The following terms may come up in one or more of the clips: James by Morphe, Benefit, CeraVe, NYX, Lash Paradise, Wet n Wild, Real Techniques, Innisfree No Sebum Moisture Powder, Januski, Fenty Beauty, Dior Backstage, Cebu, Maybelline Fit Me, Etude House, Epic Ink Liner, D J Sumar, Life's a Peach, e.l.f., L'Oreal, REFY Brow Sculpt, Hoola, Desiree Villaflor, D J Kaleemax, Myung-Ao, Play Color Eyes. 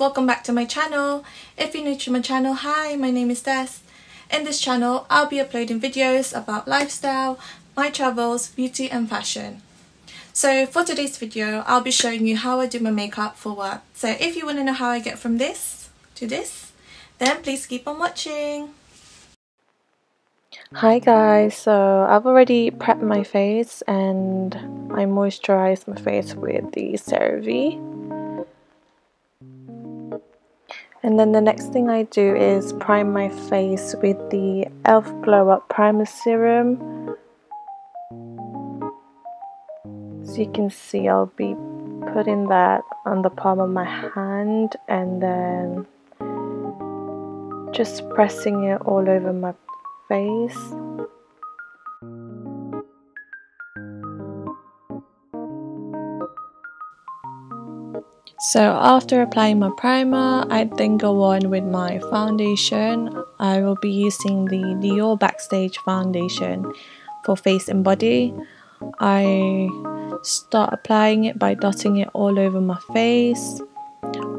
welcome back to my channel. If you're new to my channel, hi, my name is Des. In this channel, I'll be uploading videos about lifestyle, my travels, beauty and fashion. So for today's video, I'll be showing you how I do my makeup for work. So if you want to know how I get from this to this, then please keep on watching. Hi guys, so I've already prepped my face and I moisturized my face with the CeraVe. And then the next thing I do is prime my face with the e.l.f. Glow Up Primer Serum. So you can see I'll be putting that on the palm of my hand and then just pressing it all over my face. So after applying my primer, I then go on with my foundation. I will be using the Dior Backstage foundation for face and body. I start applying it by dotting it all over my face.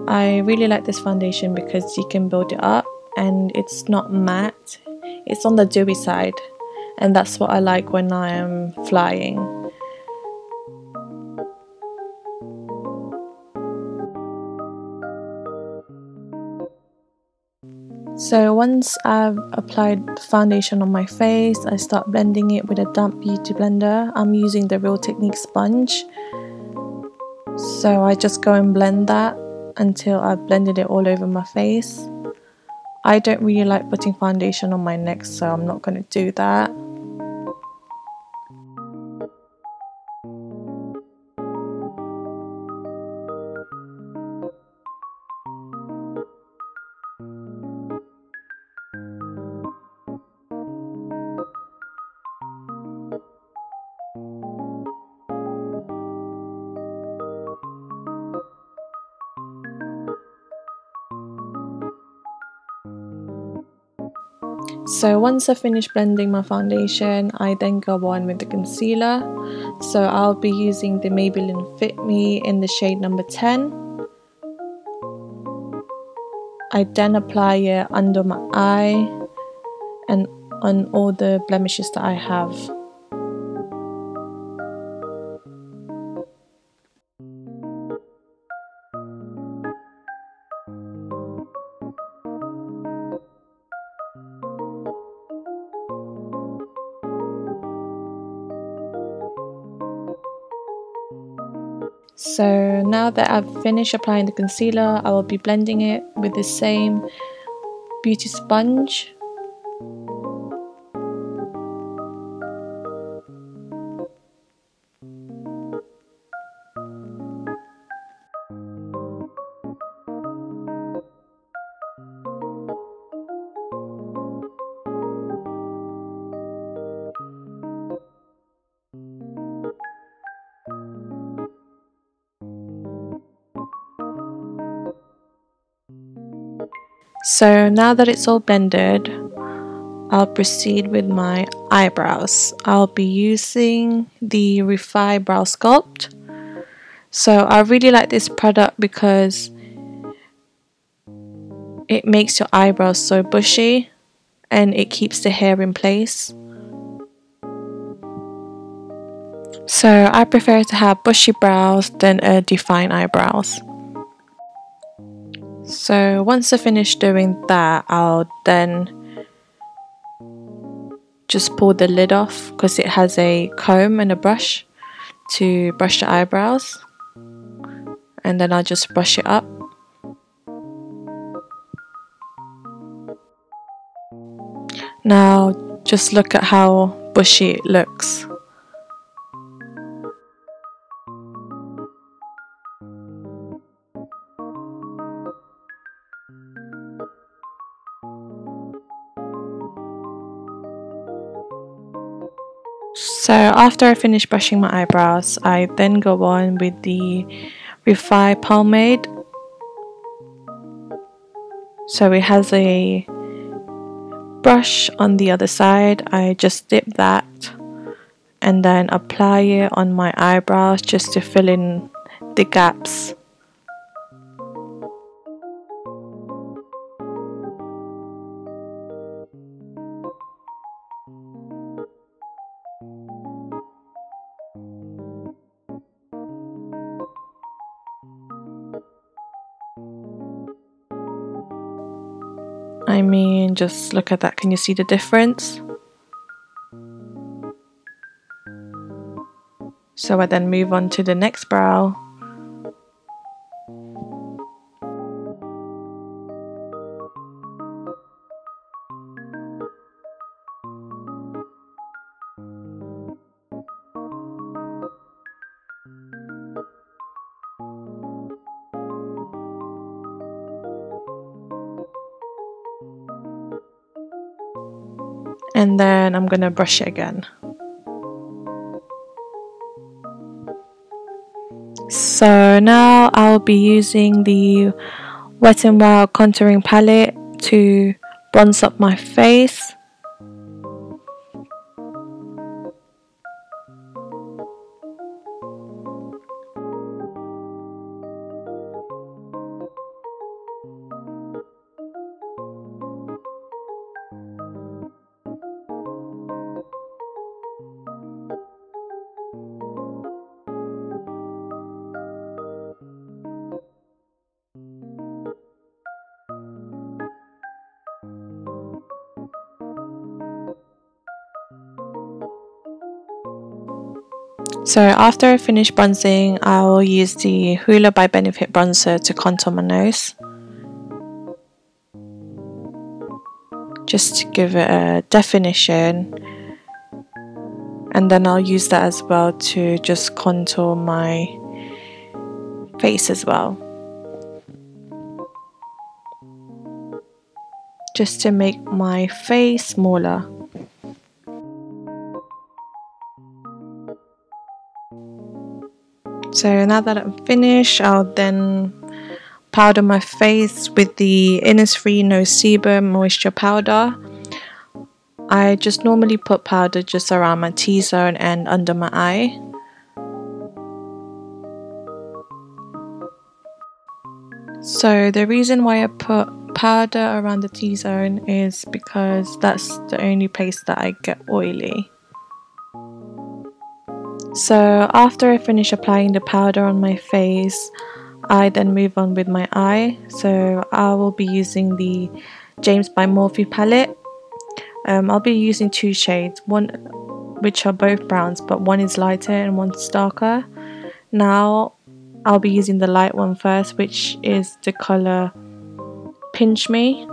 I really like this foundation because you can build it up and it's not matte. It's on the dewy side, and that's what I like when I am flying. So once I've applied foundation on my face, I start blending it with a damp beauty blender. I'm using the Real Techniques sponge. So I just go and blend that until I've blended it all over my face. I don't really like putting foundation on my neck, so I'm not going to do that. So once I finish blending my foundation, I then go on with the concealer. So I'll be using the Maybelline Fit Me in the shade number 10. I then apply it under my eye and on all the blemishes that I have. So now that I've finished applying the concealer, I will be blending it with the same beauty sponge. So now that it's all blended, I'll proceed with my eyebrows. I'll be using the REFY Brow Sculpt. So I really like this product because it makes your eyebrows so bushy and it keeps the hair in place. So I prefer to have bushy brows than defined eyebrows. So once I finish doing that, I'll then just pull the lid off because it has a comb and a brush to brush the eyebrows, and then I'll just brush it up. Now just look at how bushy it looks. So after I finish brushing my eyebrows, I then go on with the REFY pomade. So it has a brush on the other side. I just dip that and then apply it on my eyebrows just to fill in the gaps. I mean, just look at that. Can you see the difference? So I then move on to the next brow. And then I'm going to brush it again. So now I'll be using the Wet n Wild contouring palette to bronze up my face. So after I finish bronzing, I will use the Hoola by Benefit bronzer to contour my nose, just to give it a definition, and then I'll use that as well to just contour my face as well, just to make my face smaller. So now that I'm finished, I'll then powder my face with the Innisfree No Sebum Moisture Powder. I just normally put powder just around my T-zone and under my eye. So the reason why I put powder around the T-zone is because that's the only place that I get oily. So after I finish applying the powder on my face, I then move on with my eye. So I will be using the James by Morphe palette. I'll be using two shades, one which are both browns, but one is lighter and one's darker. Now I'll be using the light one first, which is the color Pinch Me.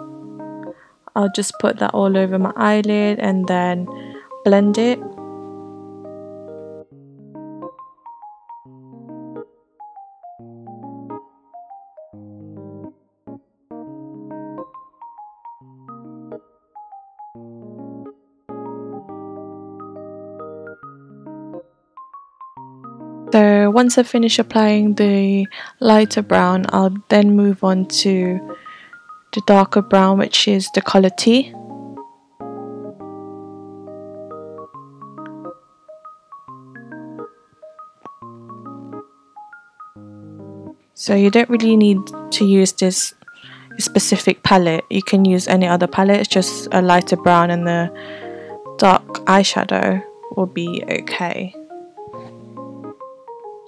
I'll just put that all over my eyelid and then blend it. So once I finish applying the lighter brown, I'll then move on to the darker brown, which is the color Tea. So you don't really need to use this specific palette. You can use any other palette. It's just a lighter brown and the dark eyeshadow will be okay.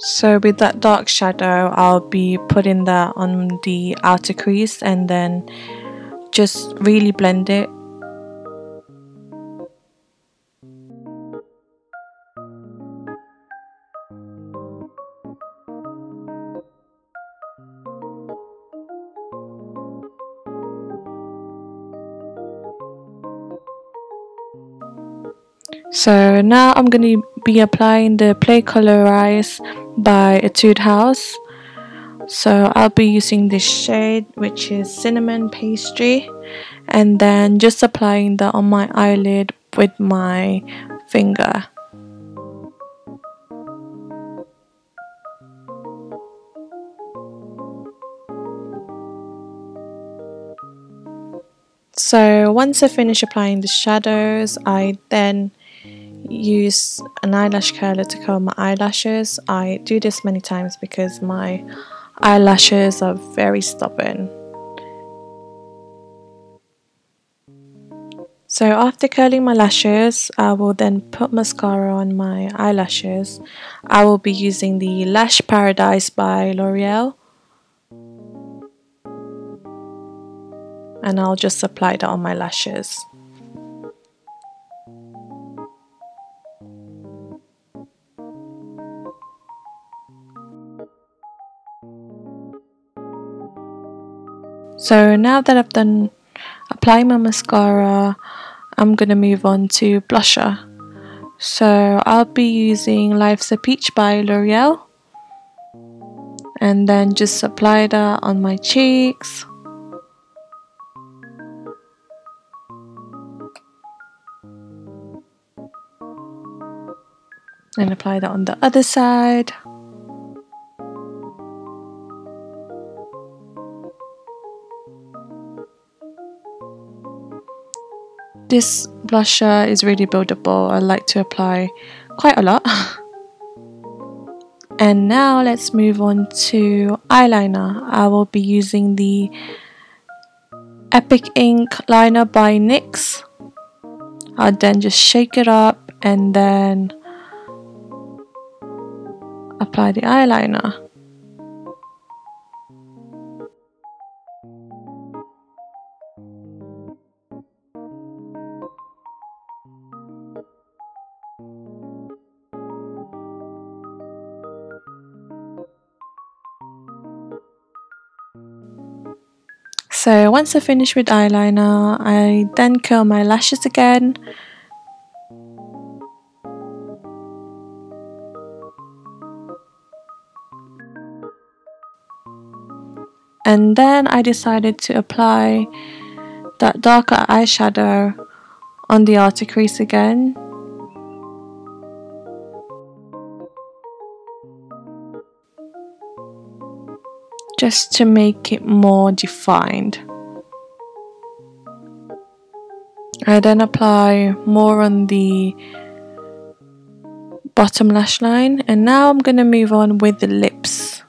So with that dark shadow, I'll be putting that on the outer crease and then just really blend it. So now I'm going to be applying the Play Color Eyes by Etude House. So I'll be using this shade, which is Cinnamon Pastry, and then just applying that on my eyelid with my finger. So once I finish applying the shadows, I then use an eyelash curler to curl my eyelashes. I do this many times because my eyelashes are very stubborn. So after curling my lashes, I will then put mascara on my eyelashes. I will be using the Lash Paradise by L'Oreal. and I'll just apply that on my lashes. So now that I've done applying my mascara, I'm going to move on to blusher. So I'll be using Life's a Peach by L'Oreal, and then just apply that on my cheeks. And apply that on the other side. This blusher is really buildable. I like to apply quite a lot. And now let's move on to eyeliner. I will be using the Epic Ink Liner by NYX. I'll then just shake it up and then apply the eyeliner. So once I finish with eyeliner, I then curl my lashes again. And then I decided to apply that darker eyeshadow on the outer crease again. Just to make it more defined. I then apply more on the bottom lash line, and now I'm going to move on with the lips.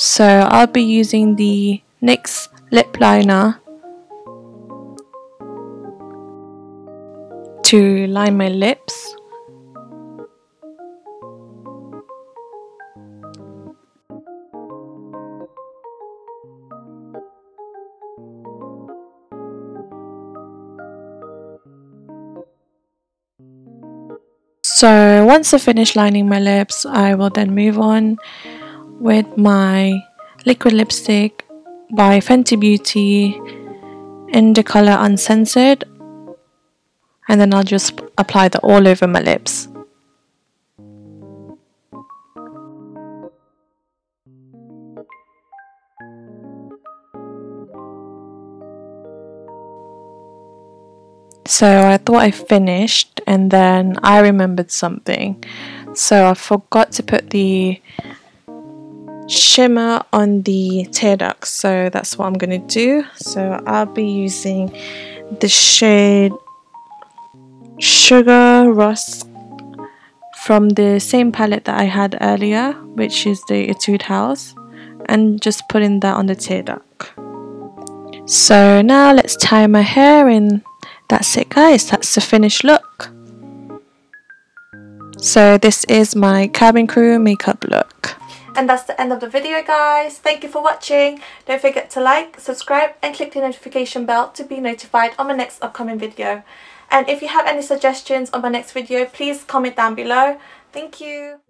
So I'll be using the NYX lip liner to line my lips. So once I finish lining my lips, I will then move on with my liquid lipstick by Fenty Beauty in the color Uncensored, and then I'll just apply that all over my lips. So I thought I finished, and then I remembered something. So I forgot to put the shimmer on the tear duct, so that's what I'm going to do. So I'll be using the shade Sugar Rusk from the same palette that I had earlier, which is the Etude House, and just putting that on the tear duct. So now let's tie my hair in. That's it guys, that's the finished look. So this is my cabin crew makeup look. And that's the end of the video guys. Thank you for watching. Don't forget to like, subscribe and click the notification bell to be notified on my next upcoming video. And if you have any suggestions on my next video, please comment down below. Thank you.